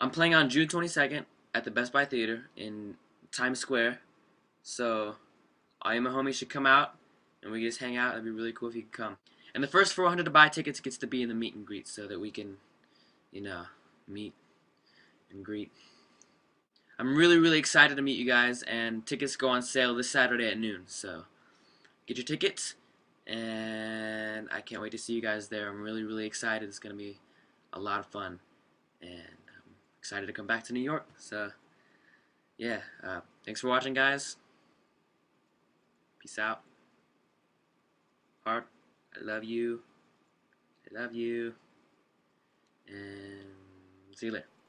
I'm playing on June 22nd at the Best Buy Theater in Times Square. So all you my homies should come out and we can just hang out. It'd be really cool if you could come. And the first 400 to buy tickets gets to be in the meet and greet so that we can, you know, meet and greet. I'm really excited to meet you guys, and tickets go on sale this Saturday at noon. So get your tickets, and I can't wait to see you guys there. I'm really excited. It's going to be a lot of fun, and I'm excited to come back to New York. So yeah, thanks for watching, guys. Peace out. Heart, I love you. I love you. And see you later.